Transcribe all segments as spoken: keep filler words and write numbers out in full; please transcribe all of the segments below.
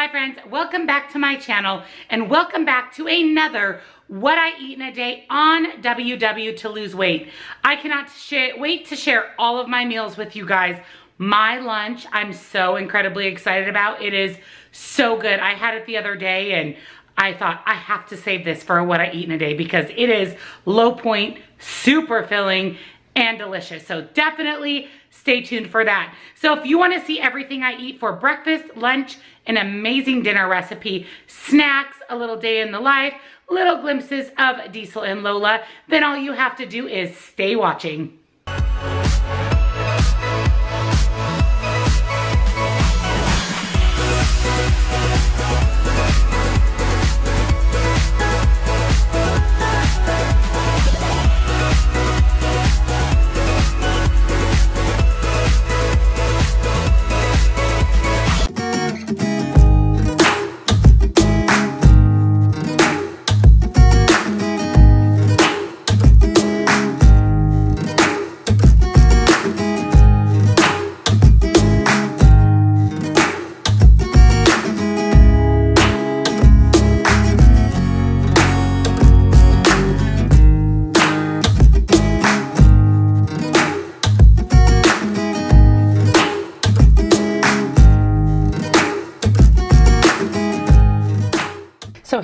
Hi friends, welcome back to my channel and welcome back to another What I Eat in a Day on W W to Lose Weight. I cannot wait to share all of my meals with you guys. My lunch, I'm so incredibly excited about. It is so good. I had it the other day and I thought I have to save this for What I Eat in a Day because it is low point, super filling, and delicious. So definitely stay tuned for that. So if you want to see everything I eat for breakfast, lunch, an amazing dinner recipe, snacks, a little day in the life, little glimpses of Diesel and Lola, then all you have to do is stay watching.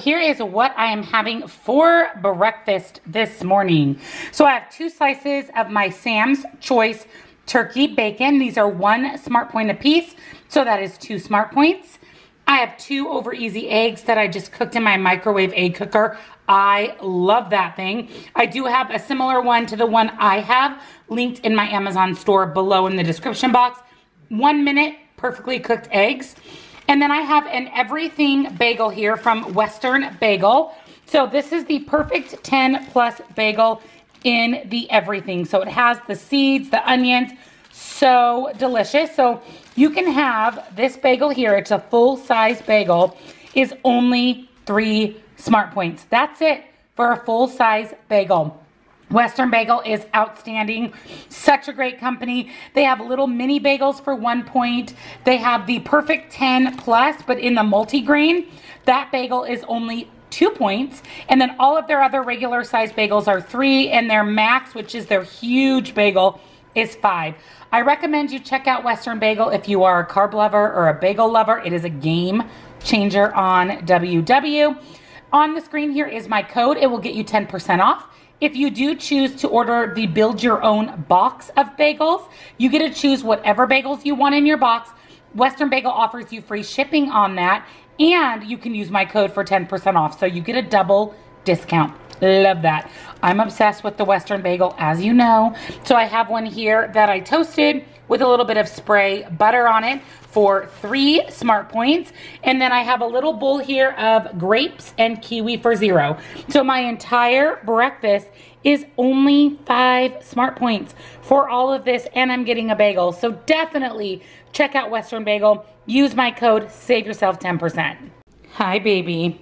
Here is what I am having for breakfast this morning. So I have two slices of my Sam's Choice turkey bacon. These are one smart point a piece, so that is two smart points. I have two over easy eggs that I just cooked in my microwave egg cooker. I love that thing. I do have a similar one to the one I have linked in my Amazon store below in the description box. One minute, perfectly cooked eggs. And then I have an everything bagel here from Western Bagel. So this is the perfect ten plus bagel in the everything. So it has the seeds, the onions, so delicious. So you can have this bagel here. It's a full size bagel, is only three smart points. That's it for a full size bagel. Western Bagel is outstanding. Such a great company. They have little mini bagels for one point. They have the perfect ten plus, but in the multigrain, that bagel is only two points. And then all of their other regular size bagels are three, and their max, which is their huge bagel, is five. I recommend you check out Western Bagel if you are a carb lover or a bagel lover. It is a game changer on W W. On the screen here is my code. It will get you ten percent off. If you do choose to order the build your own box of bagels, you get to choose whatever bagels you want in your box. Western Bagel offers you free shipping on that, and you can use my code for ten percent off. So you get a double discount. Love that. I'm obsessed with the Western Bagel, as you know. So I have one here that I toasted with a little bit of spray butter on it for three smart points. And then I have a little bowl here of grapes and kiwi for zero. So my entire breakfast is only five smart points for all of this, and I'm getting a bagel. So definitely check out Western Bagel. Use my code, save yourself ten percent. Hi, baby.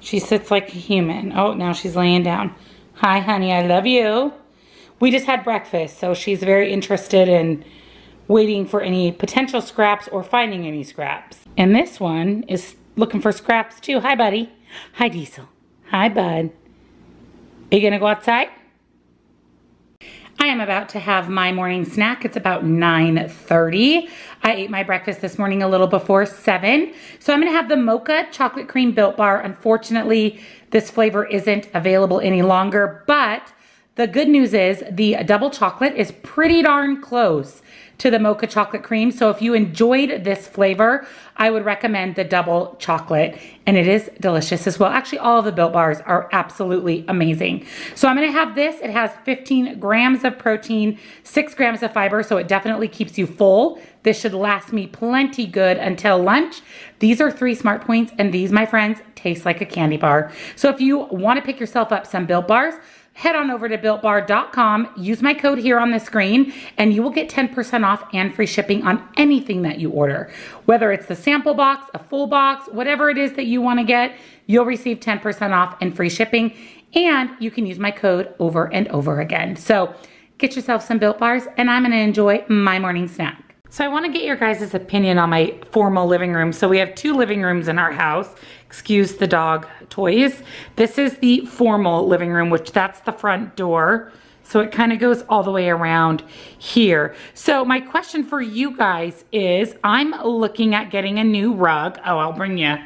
She sits like a human. Oh, now she's laying down. Hi, honey, I love you. We just had breakfast, so she's very interested in waiting for any potential scraps or finding any scraps. And this one is looking for scraps too. Hi, buddy. Hi, Diesel. Hi, bud. Are you gonna go outside? I am about to have my morning snack. It's about nine thirty. I ate my breakfast this morning a little before seven. So I'm gonna have the mocha chocolate cream Built Bar. Unfortunately, this flavor isn't available any longer, but the good news is the double chocolate is pretty darn close to the mocha chocolate cream. So if you enjoyed this flavor, I would recommend the double chocolate, and it is delicious as well. Actually, all of the Built Bars are absolutely amazing. So I'm gonna have this. It has fifteen grams of protein, six grams of fiber, so it definitely keeps you full. This should last me plenty good until lunch. These are three smart points, and these, my friends, taste like a candy bar. So if you wanna pick yourself up some Built Bars, head on over to built bar dot com, use my code here on the screen, and you will get ten percent off and free shipping on anything that you order. Whether it's the sample box, a full box, whatever it is that you want to get, you'll receive ten percent off and free shipping, and you can use my code over and over again. So get yourself some Built Bars, and I'm going to enjoy my morning snack. So I want to get your guys' opinion on my formal living room. So we have two living rooms in our house. Excuse the dog toys. This is the formal living room, which that's the front door. So it kind of goes all the way around here. So my question for you guys is, I'm looking at getting a new rug. Oh, I'll bring you.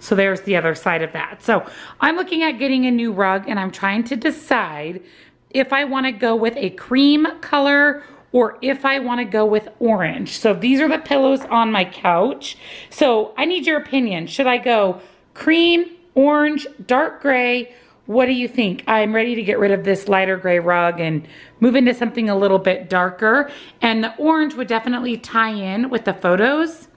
So there's the other side of that. So I'm looking at getting a new rug, and I'm trying to decide if I want to go with a cream color or if I want to go with orange. So these are the pillows on my couch. So I need your opinion. Should I go cream, orange, dark gray? What do you think? I'm ready to get rid of this lighter gray rug and move into something a little bit darker. And the orange would definitely tie in with the photos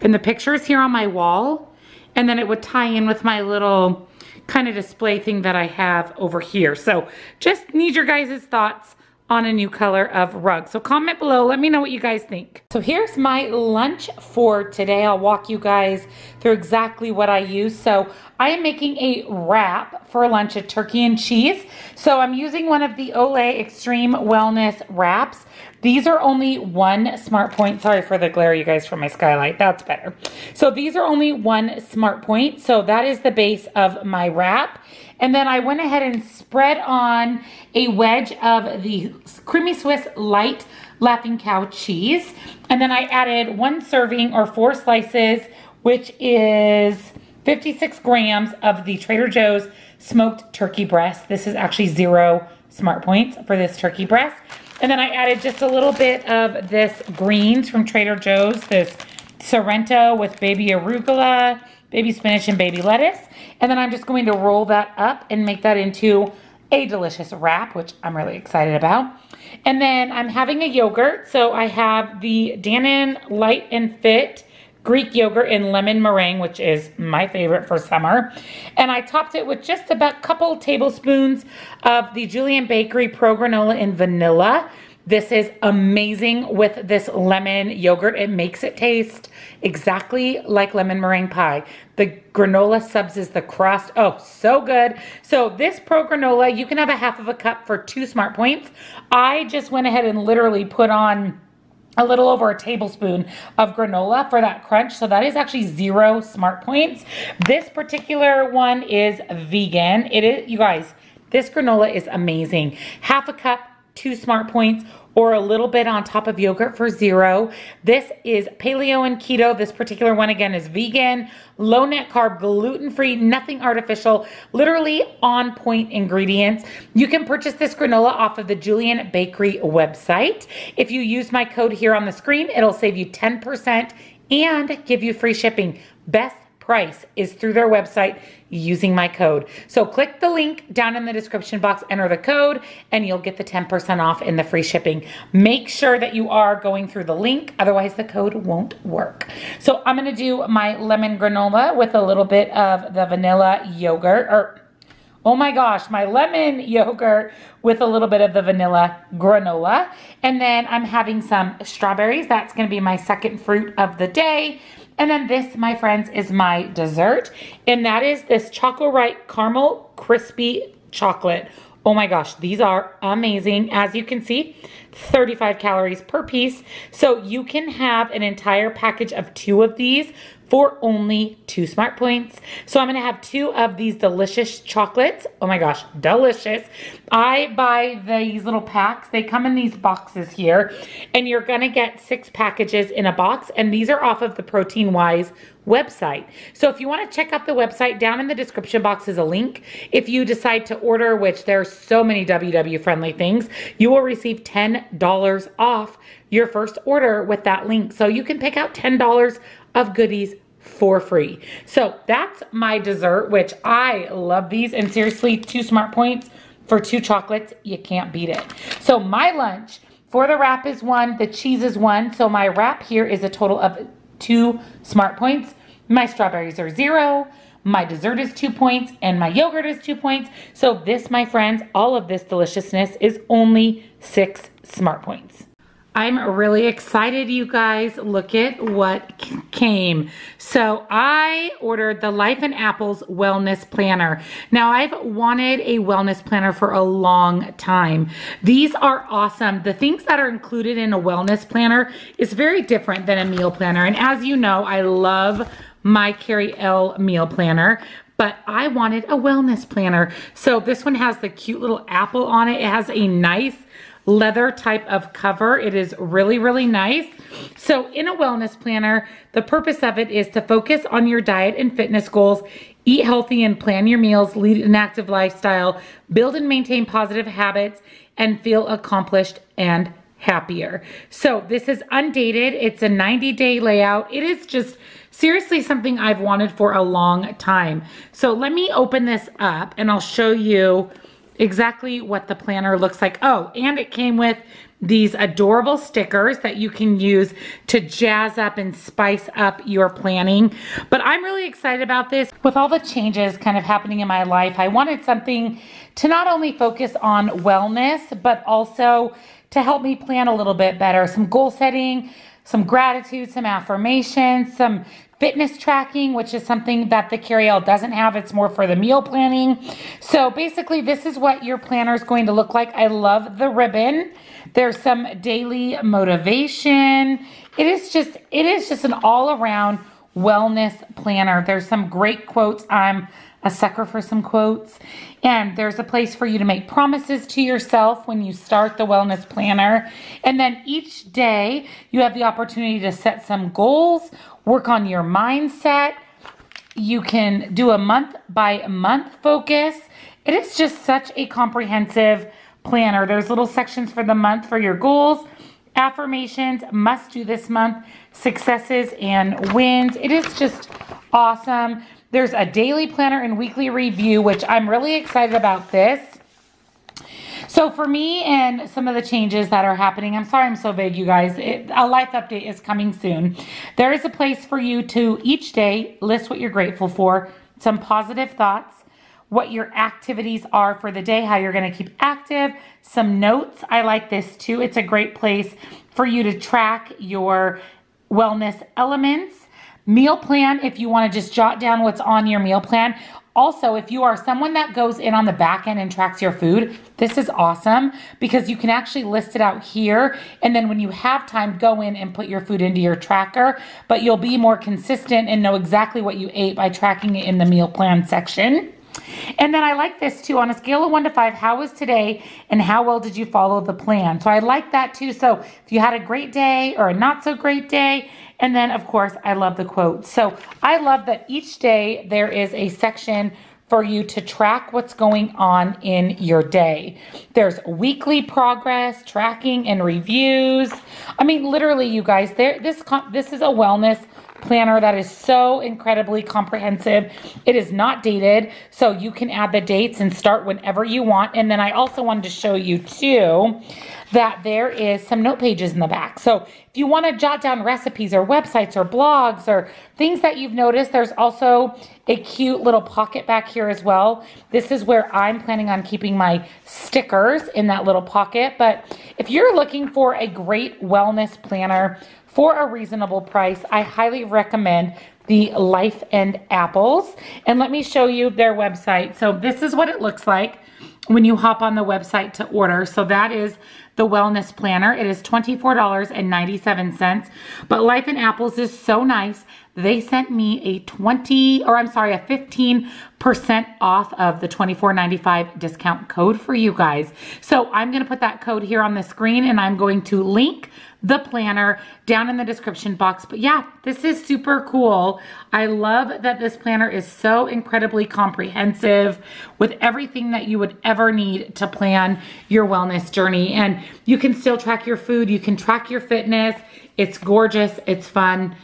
and the pictures here on my wall. And then it would tie in with my little kind of display thing that I have over here. So just need your guys' thoughts on a new color of rug. So comment below, let me know what you guys think. So here's my lunch for today. I'll walk you guys through exactly what I use. So I am making a wrap for lunch, a turkey and cheese. So I'm using one of the Olay Extreme Wellness wraps. These are only one smart point. Sorry for the glare, you guys, from my skylight. That's better. So these are only one smart point. So that is the base of my wrap. And then I went ahead and spread on a wedge of the Creamy Swiss Light Laughing Cow cheese. And then I added one serving or four slices, which is fifty-six grams of the Trader Joe's smoked turkey breast. This is actually zero smart points for this turkey breast. And then I added just a little bit of this greens from Trader Joe's, this Sorrento with baby arugula, baby spinach, and baby lettuce. And then I'm just going to roll that up and make that into a delicious wrap, which I'm really excited about. And then I'm having a yogurt. So I have the Dannon Light and Fit Greek yogurt in lemon meringue, which is my favorite for summer. And I topped it with just about a couple tablespoons of the Julian Bakery Pro Granola in vanilla. This is amazing with this lemon yogurt. It makes it taste exactly like lemon meringue pie. The granola subs is the crust. Oh, so good. So this Pro Granola, you can have a half of a cup for two smart points. I just went ahead and literally put on a little over a tablespoon of granola for that crunch. So that is actually zero smart points. This particular one is vegan. It is, you guys, this granola is amazing. Half a cup, two smart points, or a little bit on top of yogurt for zero. This is paleo and keto. This particular one, again, is vegan, low net carb, gluten-free, nothing artificial, literally on point ingredients. You can purchase this granola off of the Julian Bakery website. If you use my code here on the screen, it'll save you ten percent and give you free shipping. Best price is through their website using my code. So click the link down in the description box, enter the code, and you'll get the ten percent off and the free shipping. Make sure that you are going through the link, otherwise the code won't work. So I'm gonna do my lemon granola with a little bit of the vanilla yogurt, or oh my gosh, my lemon yogurt with a little bit of the vanilla granola. And then I'm having some strawberries. That's gonna be my second fruit of the day. And then this, my friends, is my dessert. And that is this ChocoRite Caramel Crispy Chocolate. Oh my gosh, these are amazing. As you can see, thirty-five calories per piece. So you can have an entire package of two of these for only two smart points. So I'm gonna have two of these delicious chocolates. Oh my gosh, delicious. I buy these little packs. They come in these boxes here, and you're gonna get six packages in a box, and these are off of the Protein Wise website. So if you wanna check out the website, down in the description box is a link. If you decide to order, which there's so many W W friendly things, you will receive ten dollars off your first order with that link. So you can pick out ten dollars of goodies for free. So that's my dessert, which I love these, and seriously, two smart points for two chocolates, you can't beat it. So my lunch for the wrap is one, the cheese is one. So my wrap here is a total of two smart points. My strawberries are zero. My dessert is two points and my yogurt is two points. So this, my friends, all of this deliciousness is only six smart points. I'm really excited, you guys. Look at what came. So I ordered the Life and Apples Wellness Planner. Now, I've wanted a wellness planner for a long time. These are awesome. The things that are included in a wellness planner is very different than a meal planner. And as you know, I love my Carrie Elle meal planner, but I wanted a wellness planner. So this one has the cute little apple on it. It has a nice leather type of cover. It is really, really nice. So in a wellness planner, the purpose of it is to focus on your diet and fitness goals, eat healthy and plan your meals, lead an active lifestyle, build and maintain positive habits, and feel accomplished and happier. So this is undated. It's a ninety day layout. It is just seriously something I've wanted for a long time. So let me open this up and I'll show you exactly what the planner looks like. Oh, and it came with these adorable stickers that you can use to jazz up and spice up your planning. But I'm really excited about this. With all the changes kind of happening in my life, I wanted something to not only focus on wellness, but also to help me plan a little bit better. Some goal setting, some gratitude, some affirmations, some fitness tracking, which is something that the Carrie Elle doesn't have. It's more for the meal planning. So basically, this is what your planner is going to look like. I love the ribbon. There's some daily motivation. It is just, it is just an all-around wellness planner. There's some great quotes. I'm a sucker for some quotes. And there's a place for you to make promises to yourself when you start the wellness planner. And then each day you have the opportunity to set some goals, work on your mindset. You can do a month by month focus. It is just such a comprehensive planner. There's little sections for the month for your goals, affirmations, must do this month, successes and wins. It is just awesome. There's a daily planner and weekly review, which I'm really excited about this. So for me and some of the changes that are happening, I'm sorry I'm so vague, you guys. It, a life update is coming soon. There is a place for you to each day list what you're grateful for, some positive thoughts, what your activities are for the day, how you're going to keep active, some notes. I like this too. It's a great place for you to track your wellness elements. Meal plan, if you want to just jot down what's on your meal plan. Also, if you are someone that goes in on the back end and tracks your food, this is awesome because you can actually list it out here. And then when you have time, go in and put your food into your tracker, but you'll be more consistent and know exactly what you ate by tracking it in the meal plan section. And then I like this too, on a scale of one to five, how was today and how well did you follow the plan? So I like that too. So if you had a great day or a not so great day, and then of course, I love the quotes. So I love that each day there is a section for you to track what's going on in your day. There's weekly progress, tracking and reviews. I mean, literally you guys, there, this, this is a wellness planner that is so incredibly comprehensive. It is not dated, so you can add the dates and start whenever you want. And then I also wanted to show you too that there is some note pages in the back. So if you want to jot down recipes or websites or blogs or things that you've noticed, there's also a cute little pocket back here as well. This is where I'm planning on keeping my stickers, in that little pocket. But if you're looking for a great wellness planner for a reasonable price, I highly recommend the Life and Apples. And let me show you their website. So this is what it looks like when you hop on the website to order. So that is the wellness planner. It is twenty-four ninety-seven. But Life and Apples is so nice. They sent me a twenty, or I'm sorry, a fifteen percent off of the twenty-four ninety-five discount code for you guys. So I'm gonna put that code here on the screen and I'm going to link the planner down in the description box. But yeah, this is super cool. I love that this planner is so incredibly comprehensive with everything that you would ever need to plan your wellness journey. And you can still track your food, you can track your fitness. It's gorgeous, it's fun.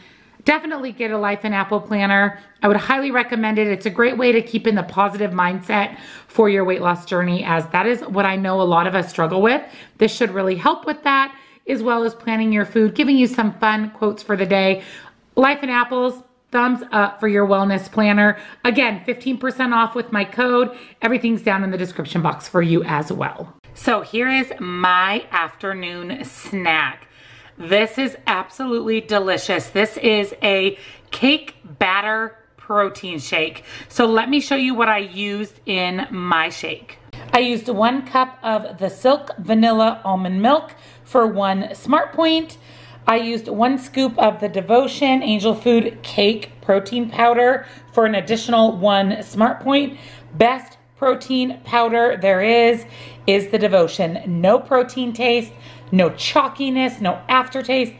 Definitely get a Life and Apple planner. I would highly recommend it. It's a great way to keep in the positive mindset for your weight loss journey, as that is what I know a lot of us struggle with. This should really help with that, as well as planning your food, giving you some fun quotes for the day. Life and Apples, thumbs up for your wellness planner. Again, fifteen percent off with my code. Everything's down in the description box for you as well. So here is my afternoon snack. This is absolutely delicious. This is a cake batter protein shake. So let me show you what I used in my shake. I used one cup of the Silk vanilla almond milk for one Smart Point. I used one scoop of the Devotion Angel Food cake protein powder for an additional one Smart Point. Best protein powder there is, is the Devotion. No protein taste, no chalkiness, no aftertaste.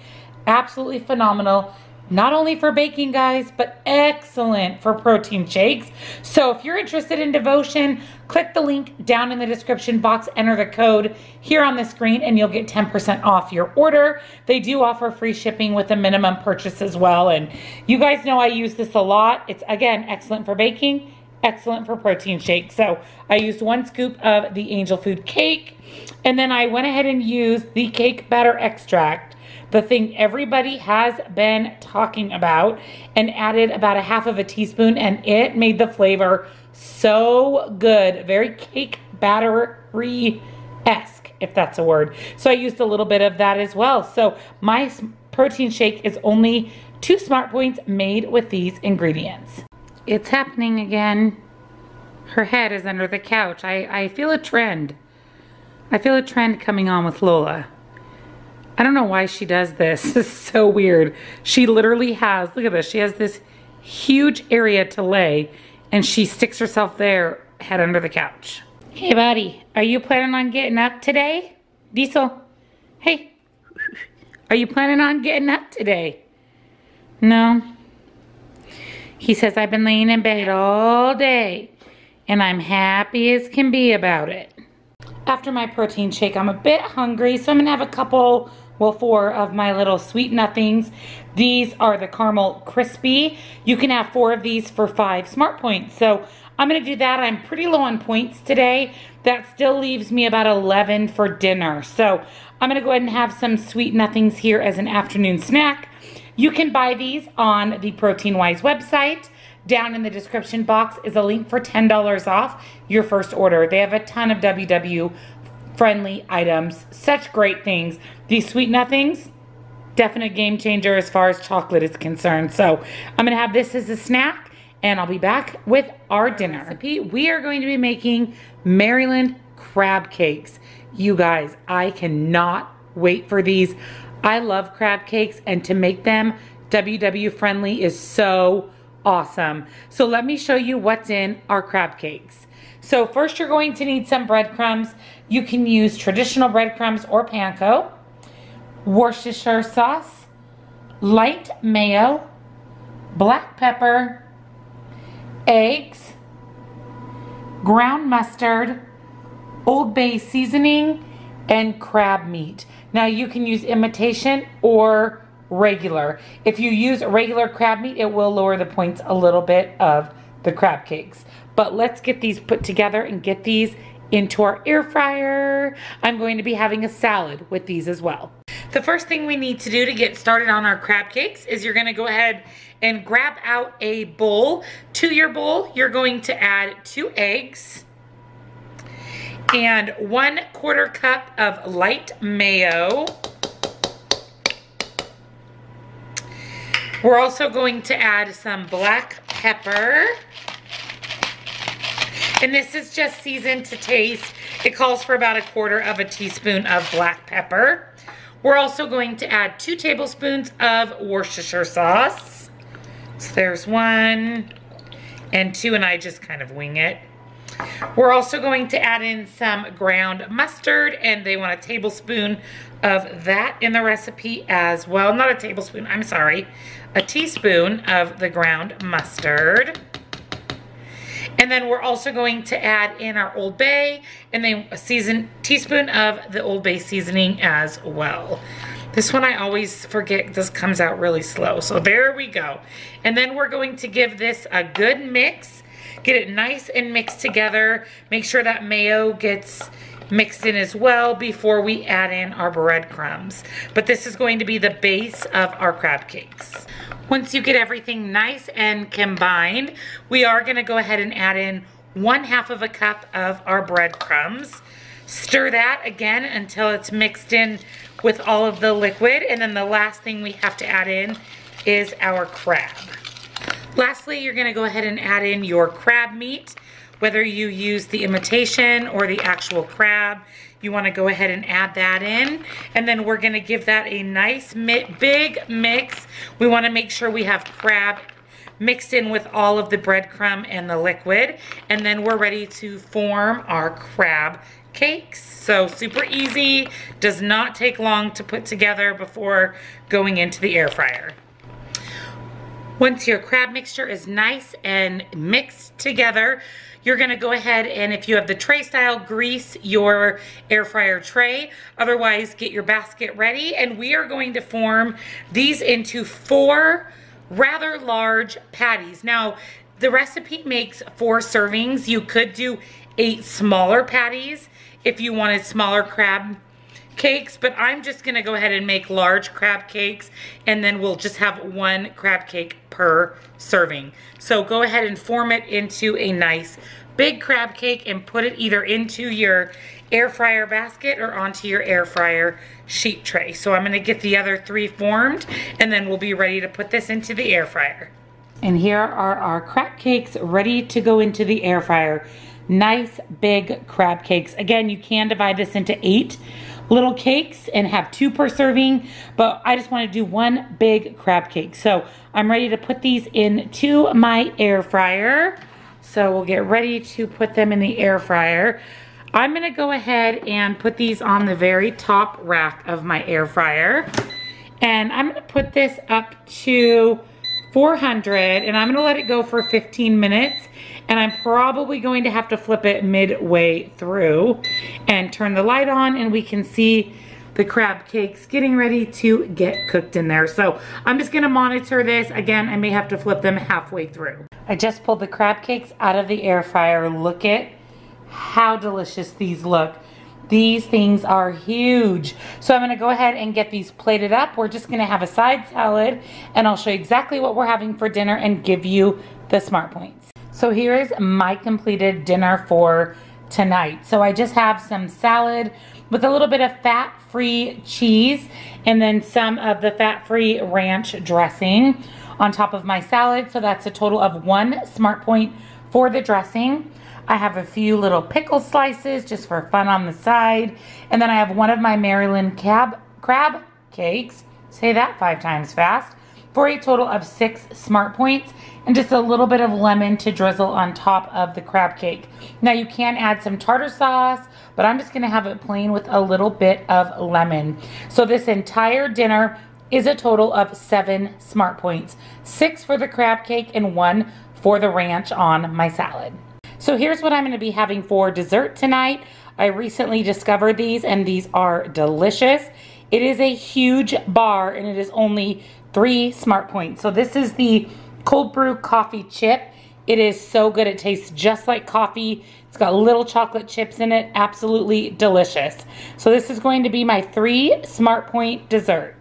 Absolutely phenomenal. Not only for baking, guys, but excellent for protein shakes. So if you're interested in Devotion, click the link down in the description box, enter the code here on the screen, and you'll get ten percent off your order. They do offer free shipping with a minimum purchase as well. And you guys know I use this a lot. It's, again, excellent for baking, excellent for protein shakes. So I used one scoop of the Angel Food cake, and then I went ahead and used the cake batter extract, the thing everybody has been talking about, and added about a half of a teaspoon, and it made the flavor so good. Very cake battery-esque, if that's a word. So I used a little bit of that as well. So my protein shake is only two Smart Points made with these ingredients. It's happening again. Her head is under the couch. I, I feel a trend. I feel a trend coming on with Lola. I don't know why she does this. It's so weird. She literally has, look at this, she has this huge area to lay, and she sticks herself there, head under the couch. Hey, buddy, are you planning on getting up today? Diesel, hey, are you planning on getting up today? No. He says, I've been laying in bed all day, and I'm happy as can be about it. After my protein shake, I'm a bit hungry, so I'm gonna have a couple, well, four of my little sweet nothings. These are the caramel crispy. You can have four of these for five Smart Points. So I'm gonna do that. I'm pretty low on points today. That still leaves me about eleven for dinner. So I'm gonna go ahead and have some sweet nothings here as an afternoon snack. You can buy these on the Protein Wise website. Down in the description box is a link for ten dollars off your first order. They have a ton of W W friendly items, such great things. These sweet nothings, definite game changer as far as chocolate is concerned. So I'm gonna have this as a snack, and I'll be back with our dinner recipe. We are going to be making Maryland crab cakes. You guys, I cannot wait for these. I love crab cakes, and to make them W W friendly is so awesome. So let me show you what's in our crab cakes. So first you're going to need some breadcrumbs. You can use traditional breadcrumbs or panko, Worcestershire sauce, light mayo, black pepper, eggs, ground mustard, Old Bay seasoning, and crab meat. Now you can use imitation or regular. If you use regular crab meat, it will lower the points a little bit of the crab cakes. But let's get these put together and get these into our air fryer. I'm going to be having a salad with these as well. The first thing we need to do to get started on our crab cakes is you're gonna go ahead and grab out a bowl. To your bowl, you're going to add two eggs and one quarter cup of light mayo. We're also going to add some black pepper. And this is just seasoned to taste. It calls for about a quarter of a teaspoon of black pepper. We're also going to add two tablespoons of Worcestershire sauce. So there's one and two, and I just kind of wing it. We're also going to add in some ground mustard, and they want a tablespoon of that in the recipe as well. Not a tablespoon, I'm sorry. A teaspoon of the ground mustard. And then we're also going to add in our Old Bay, and then a season, teaspoon of the Old Bay seasoning as well. This one I always forget, this comes out really slow. So there we go. And then we're going to give this a good mix. Get it nice and mixed together. Make sure that mayo gets mixed in as well before we add in our breadcrumbs. But this is going to be the base of our crab cakes. Once you get everything nice and combined, we are gonna go ahead and add in one half of a cup of our breadcrumbs. Stir that again until it's mixed in with all of the liquid. And then the last thing we have to add in is our crab. Lastly, you're gonna go ahead and add in your crab meat. Whether you use the imitation or the actual crab, you wanna go ahead and add that in. And then we're gonna give that a nice big mix. We wanna make sure we have crab mixed in with all of the breadcrumb and the liquid. And then we're ready to form our crab cakes. So super easy, does not take long to put together before going into the air fryer. Once your crab mixture is nice and mixed together, you're gonna go ahead and, if you have the tray style, grease your air fryer tray. Otherwise, get your basket ready. And we are going to form these into four rather large patties. Now, the recipe makes four servings. You could do eight smaller patties if you wanted smaller crab cakes, but I'm just gonna go ahead and make large crab cakes, and then we'll just have one crab cake per serving. So go ahead and form it into a nice big crab cake and put it either into your air fryer basket or onto your air fryer sheet tray. So I'm gonna get the other three formed, and then we'll be ready to put this into the air fryer. And here are our crab cakes ready to go into the air fryer. Nice big crab cakes. Again, you can divide this into eight little cakes and have two per serving, but I just want to do one big crab cake. So I'm ready to put these into my air fryer. So we'll get ready to put them in the air fryer. I'm gonna go ahead and put these on the very top rack of my air fryer. And I'm gonna put this up to four hundred, and I'm gonna let it go for fifteen minutes. And I'm probably going to have to flip it midway through and turn the light on, and we can see the crab cakes getting ready to get cooked in there. So I'm just gonna monitor this. Again, I may have to flip them halfway through. I just pulled the crab cakes out of the air fryer. Look at how delicious these look. These things are huge. So I'm gonna go ahead and get these plated up. We're just gonna have a side salad, and I'll show you exactly what we're having for dinner and give you the smart points. So here is my completed dinner for tonight. So I just have some salad with a little bit of fat-free cheese and then some of the fat-free ranch dressing on top of my salad. So that's a total of one smart point for the dressing. I have a few little pickle slices just for fun on the side. And then I have one of my Maryland crab, crab cakes, say that five times fast, for a total of six smart points, and just a little bit of lemon to drizzle on top of the crab cake. Now you can add some tartar sauce, but I'm just gonna have it plain with a little bit of lemon. So this entire dinner is a total of seven smart points, six for the crab cake and one for the ranch on my salad. So here's what I'm gonna be having for dessert tonight. I recently discovered these, and these are delicious. It is a huge bar, and it is only three smart points. So this is the cold brew coffee chip. It is so good. It tastes just like coffee. It's got little chocolate chips in it. Absolutely delicious. So this is going to be my three smart point dessert.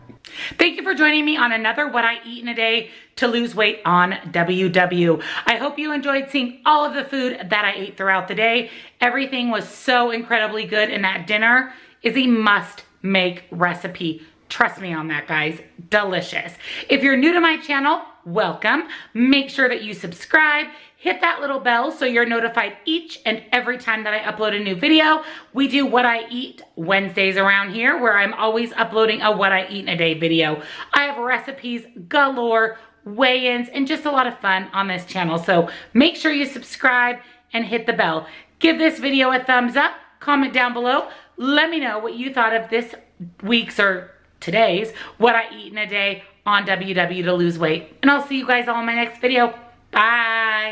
Thank you for joining me on another What I Eat in a Day to Lose Weight on W W. I hope you enjoyed seeing all of the food that I ate throughout the day. Everything was so incredibly good, and that dinner is a must-make recipe. Trust me on that, guys. Delicious. If you're new to my channel, welcome. Make sure that you subscribe, hit that little bell so you're notified each and every time that I upload a new video. We do What I Eat Wednesdays around here, where I'm always uploading a What I Eat in a Day video. I have recipes galore, weigh-ins, and just a lot of fun on this channel. So make sure you subscribe and hit the bell. Give this video a thumbs up, comment down below. Let me know what you thought of this week's or today's What I Eat in a Day on W W to Lose Weight. And I'll see you guys all in my next video. Bye.